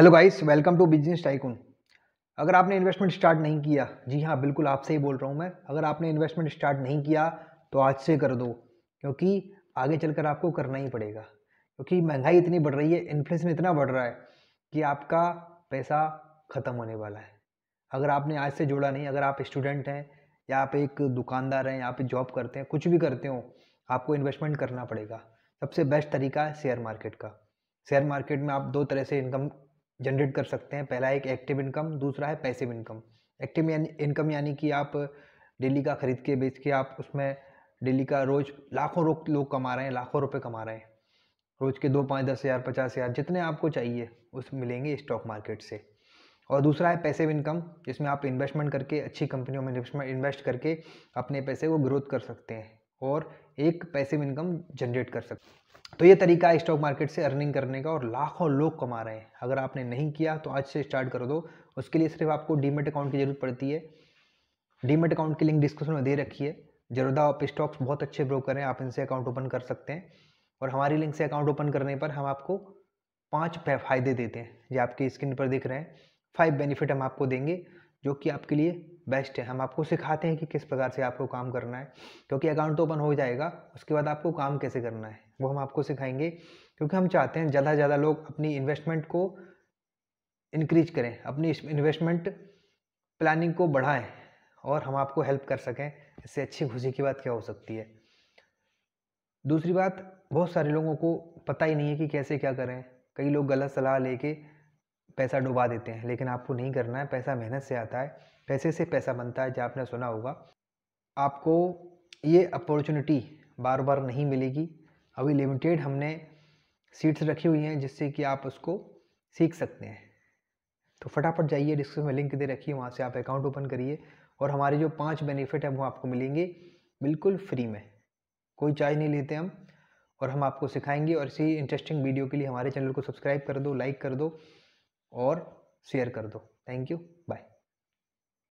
Hello guys, welcome to business tycoon. अगर आपने investment start नहीं किया, जी हाँ बिल्कुल आपसे ही बोल रहा हूँ मैं, अगर आपने इन्वेस्टमेंट स्टार्ट नहीं किया तो आज से कर दो, क्योंकि आगे चलकर आपको करना ही पड़ेगा। क्योंकि महंगाई इतनी बढ़ रही है, इन्फ्लेशन इतना बढ़ रहा है कि आपका पैसा ख़त्म होने वाला है अगर आपने आज से जोड़ा नहीं। अगर आप स्टूडेंट हैं या आप एक दुकानदार हैं या आप जॉब करते हैं, कुछ भी करते हो, आपको इन्वेस्टमेंट करना पड़ेगा। सबसे बेस्ट तरीका है शेयर मार्केट का। शेयर मार्केट में आप दो तरह से इनकम जनरेट कर सकते हैं। पहला एक एक्टिव इनकम, दूसरा है पैसिव इनकम। एक्टिव इनकम यानी कि आप डेली का ख़रीद के बेच के आप उसमें डेली का रोज़ लाखों लोग कमा रहे हैं, लाखों रुपए कमा रहे हैं। रोज़ के 2, 5, 10 हज़ार, 50 हज़ार जितने आपको चाहिए उस मिलेंगे स्टॉक मार्केट से। और दूसरा है पैसिव इनकम, जिसमें आप इन्वेस्टमेंट करके अच्छी कंपनियों में इन्वेस्ट करके अपने पैसे को ग्रोथ कर सकते हैं और एक पैसिव इनकम जनरेट कर सकते हैं। तो ये तरीका है स्टॉक मार्केट से अर्निंग करने का और लाखों लोग कमा रहे हैं। अगर आपने नहीं किया तो आज से स्टार्ट कर दो। उसके लिए सिर्फ आपको डीमेट अकाउंट की ज़रूरत पड़ती है। डीमेट अकाउंट की लिंक डिस्क्रिप्शन में दे रखी है। ज़रोधा आप स्टॉक्स बहुत अच्छे ब्रोकर हैं, आप इनसे अकाउंट ओपन कर सकते हैं। और हमारी लिंक से अकाउंट ओपन करने पर हम आपको 5 फ़ायदे देते हैं, जो आपकी स्क्रीन पर दिख रहे हैं। 5 बेनिफिट हम आपको देंगे जो कि आपके लिए बेस्ट है। हम आपको सिखाते हैं कि किस प्रकार से आपको काम करना है, क्योंकि अकाउंट तो ओपन हो जाएगा, उसके बाद आपको काम कैसे करना है वो हम आपको सिखाएंगे। क्योंकि हम चाहते हैं ज़्यादा से ज़्यादा लोग अपनी इन्वेस्टमेंट को इनक्रीज करें, अपनी इन्वेस्टमेंट प्लानिंग को बढ़ाएं और हम आपको हेल्प कर सकें। इससे अच्छी खुशी की बात क्या हो सकती है। दूसरी बात, बहुत सारे लोगों को पता ही नहीं है कि कैसे क्या करें। कई लोग गलत सलाह लेके पैसा डुबा देते हैं, लेकिन आपको नहीं करना है। पैसा मेहनत से आता है, पैसे से पैसा बनता है, जो आपने सुना होगा। आपको ये अपॉर्चुनिटी बार बार नहीं मिलेगी। अभी लिमिटेड हमने सीट्स रखी हुई हैं जिससे कि आप उसको सीख सकते हैं। तो फटाफट जाइए, डिस्क्रिप्शन में लिंक दे रखिए, वहाँ से आप अकाउंट ओपन करिए और हमारे जो 5 बेनिफिट हैं वो आपको मिलेंगे बिल्कुल फ्री में। कोई चार्ज नहीं लेते हम और हम आपको सिखाएंगे। और इसी इंटरेस्टिंग वीडियो के लिए हमारे चैनल को सब्सक्राइब कर दो, लाइक कर दो और शेयर कर दो। Thank you, bye.